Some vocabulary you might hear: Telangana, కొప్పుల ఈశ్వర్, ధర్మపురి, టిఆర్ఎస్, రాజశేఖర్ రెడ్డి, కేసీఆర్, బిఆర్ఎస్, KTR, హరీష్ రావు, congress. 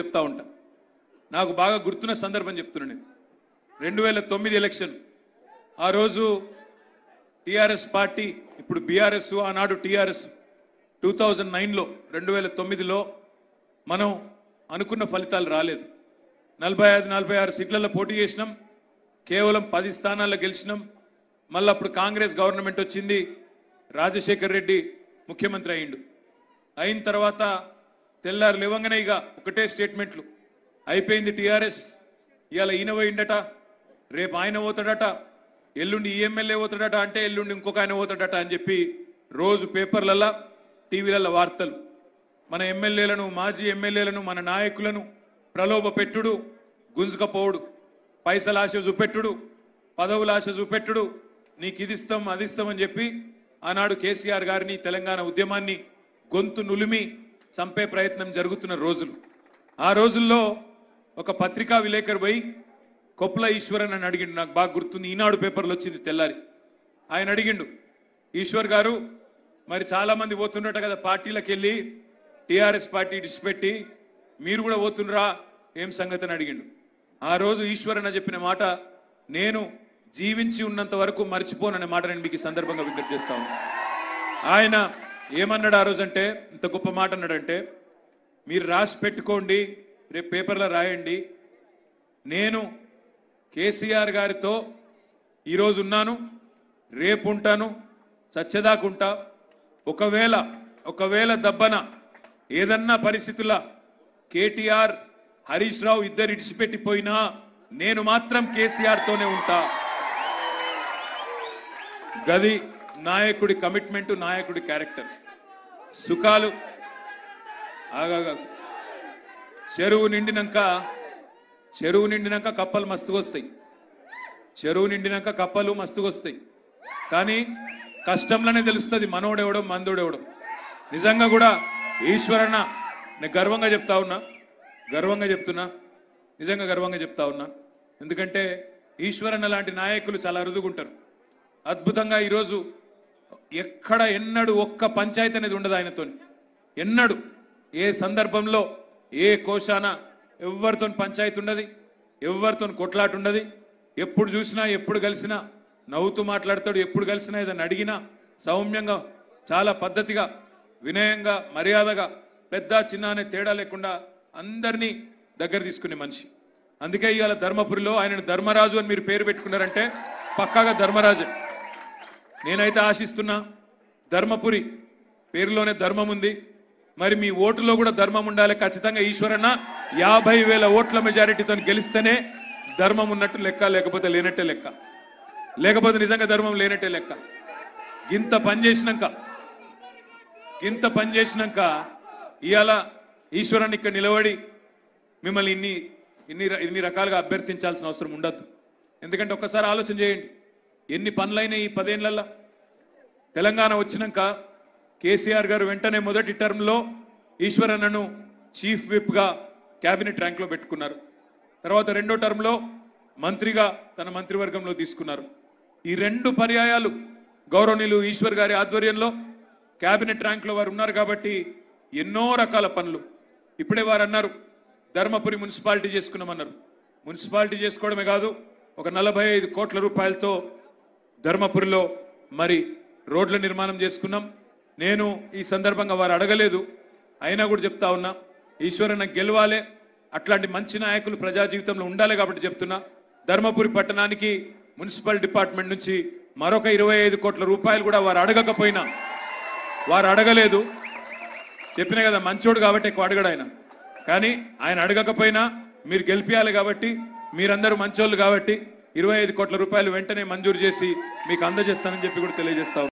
చెప్తా ఉంటా నాకు బాగా గుర్తున్న సందర్భం చెప్తున్నా నేను 2009 ఎలక్షన్ ఆ రోజు టిఆర్ఎస్ పార్టీ ఇప్పుడు బిఆర్ఎస్ ఆ నాడు టిఆర్ఎస్ 2009 లో 2009 లో మనం అనుకున్న ఫలితాలు రాలేదు 45-46 సీట్లలో పోటీ చేసినాం కేవలం 10 స్థానాల్లో గెలిచినాం మళ్ళీ అప్పుడు కాంగ్రెస్ గవర్నమెంట్ వచ్చింది రాజశేఖర్ రెడ్డి ముఖ్యమంత్రి అయ్యిండు అయిన తర్వాత తెల్లారు లేవంగనేగా ఒకటే స్టేట్మెంట్లు అయిపోయింది టిఆర్ఎస్ ఇయాల ఈయన పోయిండట రేపు ఆయన పోతాడట ఎల్లుండి ఎమ్మెల్యే పోతాడట అంటే ఎల్లుండి ఇంకొక ఆయన పోతాడట అని చెప్పి రోజు పేపర్లలో టీవీలలో వార్తలు మన ఎమ్మెల్యేలను మాజీ ఎమ్మెల్యేలను మన నాయకులను ప్రలోభ పెట్టుడు గుంజుకపోవుడు పైసల ఆశ చూపెట్టుడు పదవుల ఆశ చూపెట్టుడు నీకు ఇది ఇస్తాం అది ఇస్తాం అని చెప్పి ఆనాడు కేసీఆర్ గారిని తెలంగాణ ఉద్యమాన్ని గొంతు నులిమి చంపే ప్రయత్నం జరుగుతున్న రోజులు ఆ రోజుల్లో ఒక పత్రికా విలేకరు పోయి కొప్పుల ఈశ్వర్ అని అడిగిండు నాకు బాగా గుర్తుంది ఈనాడు పేపర్లో వచ్చింది తెల్లారి ఆయన అడిగిండు ఈశ్వర్ గారు మరి చాలామంది పోతుండట కదా పార్టీలకు వెళ్ళి టీఆర్ఎస్ పార్టీ డిస్పెట్టి మీరు కూడా పోతుండ్రా ఏం సంగతి అని అడిగిండు ఆ రోజు ఈశ్వర్ అన్న చెప్పిన మాట నేను జీవించి ఉన్నంత వరకు మర్చిపోననే మాట నేను మీకు ఈ సందర్భంగా విజ్ఞప్తి చేస్తాను ఆయన ఏమన్నాడు ఆ రోజంటే ఇంత గొప్ప మాట అన్నాడంటే మీరు రాసి పెట్టుకోండి రేపు పేపర్లో రాయండి నేను కేసీఆర్ గారితో ఈరోజు ఉన్నాను రేపు ఉంటాను చచ్చేదాకుంటా ఒకవేళ దబ్బన ఏదన్నా పరిస్థితుల్లో కేటీఆర్ హరీష్ రావు ఇద్దరు ఇడిచిపెట్టిపోయినా నేను మాత్రం కేసీఆర్తోనే ఉంటా గది నాయకుడి కమిట్మెంట్ నాయకుడి క్యారెక్టర్ సుఖాలు ఆగా చెరువు నిండినాక కప్పలు మస్తుగా వస్తాయి కానీ కష్టంలోనే తెలుస్తుంది మనోడెవడం మందోడెవడం నిజంగా కూడా ఈశ్వరన్న నేను గర్వంగా చెప్తా ఉన్నా ఎందుకంటే ఈశ్వరన్న లాంటి నాయకులు చాలా అరుదుగుంటారు అద్భుతంగా ఈరోజు ఎక్కడ ఎన్నడూ ఒక్క పంచాయతీ అనేది ఉండదు ఆయనతో ఎన్నడూ ఏ సందర్భంలో ఏ కోశాన ఎవరితో పంచాయతీ ఉండదు ఎవరితో కొట్లాట ఉండదు ఎప్పుడు చూసినా ఎప్పుడు కలిసినా నవ్వుతూ మాట్లాడతాడు ఎప్పుడు కలిసినా ఏదైనా అడిగినా సౌమ్యంగా చాలా పద్ధతిగా వినయంగా మర్యాదగా పెద్ద చిన్న అనే తేడా లేకుండా అందరినీ దగ్గర తీసుకునే మనిషి అందుకే ఇవాళ ధర్మపురిలో ఆయనను ధర్మరాజు అని మీరు పేరు పెట్టుకున్నారంటే పక్కాగా ధర్మరాజే నేనైతే ఆశిస్తున్నా ధర్మపురి పేరులోనే ధర్మం ఉంది మరి మీ ఓటులో కూడా ధర్మం ఉండాలి ఖచ్చితంగా ఈశ్వరన్న 50,000 ఓట్ల మెజారిటీతో గెలిస్తేనే ధర్మం ఉన్నట్టు లెక్క లేకపోతే లేనట్టే లెక్క లేకపోతే నిజంగా ధర్మం లేనట్టే లెక్క గింత పని చేసినాక ఇవాళ ఈశ్వరన్న ఇక్కడ నిలబడి మిమ్మల్ని ఇన్ని రకాలుగా అభ్యర్థించాల్సిన అవసరం ఉండద్దు ఎందుకంటే ఒక్కసారి ఆలోచన చేయండి ఎన్ని పనులైనా ఈ 10 ఏళ్లలో తెలంగాణ వచ్చినాక కేసీఆర్ గారు వెంటనే మొదటి టర్మ్లో ఈశ్వరన్నను చీఫ్ విప్గా క్యాబినెట్ ర్యాంక్లో పెట్టుకున్నారు తర్వాత రెండో టర్మ్లో మంత్రిగా తన మంత్రివర్గంలో తీసుకున్నారు ఈ 2 పర్యాయాలు గౌరవనీయులు ఈశ్వర్ గారి ఆధ్వర్యంలో క్యాబినెట్ ర్యాంక్లో వారు ఉన్నారు కాబట్టి ఎన్నో రకాల పనులు ఇప్పుడే వారు అన్నారు ధర్మపురి మున్సిపాలిటీ చేసుకున్నామన్నారు మున్సిపాలిటీ చేసుకోవడమే కాదు ఒక 45 కోట్ల రూపాయలతో ధర్మపురిలో మరి రోడ్ల నిర్మాణం చేసుకున్నాం నేను ఈ సందర్భంగా వారు అడగలేదు అయినా కూడా చెప్తా ఉన్నా ఈశ్వరన్న గెలవాలే అట్లాంటి మంచి నాయకులు ప్రజా జీవితంలో ఉండాలి కాబట్టి చెప్తున్నా ధర్మపురి పట్టణానికి మున్సిపల్ డిపార్ట్మెంట్ నుంచి మరొక 25 కోట్ల రూపాయలు కూడా వారు అడగలేదు చెప్పినా కదా మంచోడు కాబట్టి ఎక్కువ అడగడు ఆయన కానీ ఆయన అడగకపోయినా మీరు గెలిపియాలి కాబట్టి మీరందరూ మంచోళ్ళు కాబట్టి 25 కోట్ల రూపాయలు వెంటనే మంజూరు చేసి మీకు అందజేస్తానని చెప్పి కూడా తెలియజేస్తా